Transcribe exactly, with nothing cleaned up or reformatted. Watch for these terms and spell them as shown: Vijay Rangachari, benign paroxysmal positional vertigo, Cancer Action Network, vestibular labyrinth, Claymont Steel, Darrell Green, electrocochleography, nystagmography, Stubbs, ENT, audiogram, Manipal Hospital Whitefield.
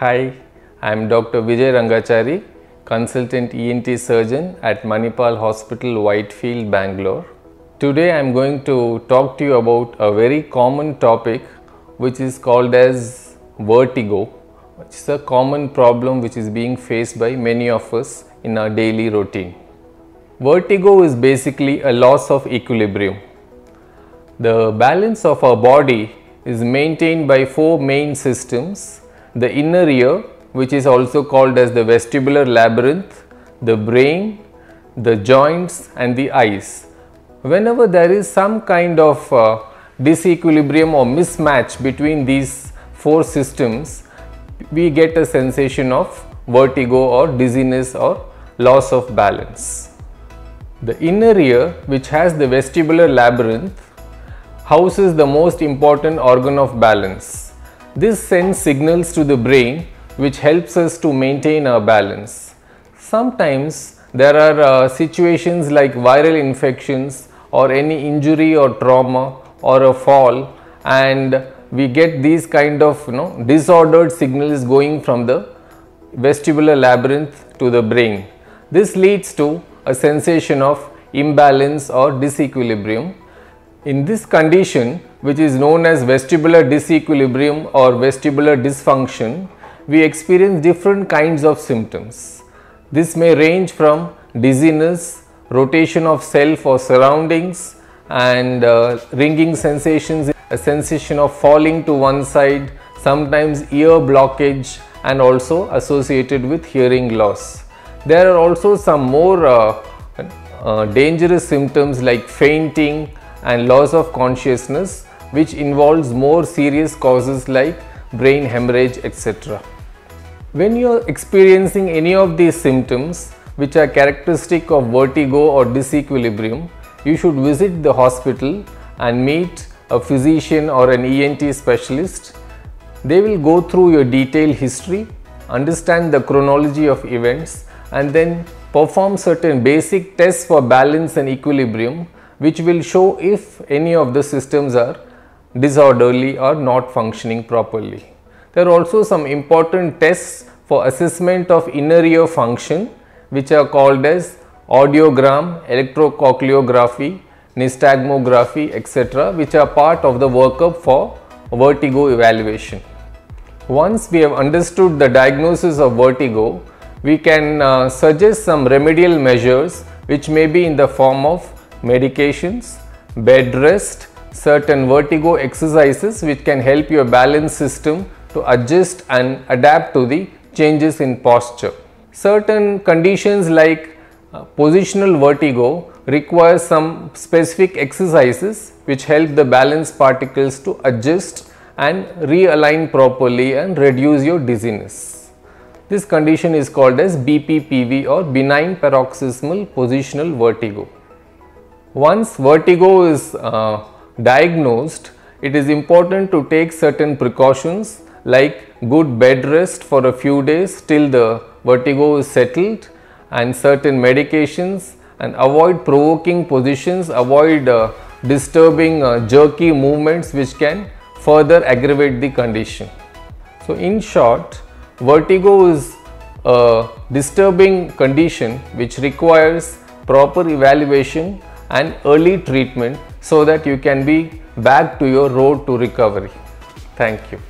Hi, I am Doctor Vijay Rangachari, Consultant E N T Surgeon at Manipal Hospital Whitefield, Bangalore. Today I am going to talk to you about a very common topic which is called as vertigo, which is a common problem which is being faced by many of us in our daily routine. Vertigo is basically a loss of equilibrium. The balance of our body is maintained by four main systems: the inner ear, which is also called as the vestibular labyrinth, the brain, the joints and the eyes. Whenever there is some kind of uh, disequilibrium or mismatch between these four systems, we get a sensation of vertigo or dizziness or loss of balance. The inner ear, which has the vestibular labyrinth, houses the most important organ of balance. This sends signals to the brain which helps us to maintain our balance. Sometimes there are uh, situations like viral infections or any injury or trauma or a fall, and we get these kind of you know, disordered signals going from the vestibular labyrinth to the brain. This leads to a sensation of imbalance or disequilibrium. In this condition, which is known as vestibular disequilibrium or vestibular dysfunction, we experience different kinds of symptoms. This may range from dizziness, rotation of self or surroundings, and uh, ringing sensations, a sensation of falling to one side, sometimes ear blockage, and also associated with hearing loss. There are also some more uh, uh, dangerous symptoms like fainting and loss of consciousness, which involves more serious causes like brain hemorrhage, et cetera. When you are experiencing any of these symptoms which are characteristic of vertigo or disequilibrium, you should visit the hospital and meet a physician or an E N T specialist. They will go through your detailed history, understand the chronology of events, and then perform certain basic tests for balance and equilibrium, which will show if any of the systems are disorderly or not functioning properly. There are also some important tests for assessment of inner ear function, which are called as audiogram, electrocochleography, nystagmography, et cetera, which are part of the workup for vertigo evaluation. Once we have understood the diagnosis of vertigo, we can uh, suggest some remedial measures, which may be in the form of medications, bed rest, certain vertigo exercises which can help your balance system to adjust and adapt to the changes in posture. Certain conditions like uh, positional vertigo require some specific exercises which help the balance particles to adjust and realign properly and reduce your dizziness. This condition is called as B P P V or benign paroxysmal positional vertigo. Once vertigo is uh, diagnosed, it is important to take certain precautions like good bed rest for a few days till the vertigo is settled, and certain medications, and avoid provoking positions, avoid uh, disturbing uh, jerky movements which can further aggravate the condition. So in short, vertigo is a disturbing condition which requires proper evaluation and early treatment so that you can be back to your road to recovery. Thank you.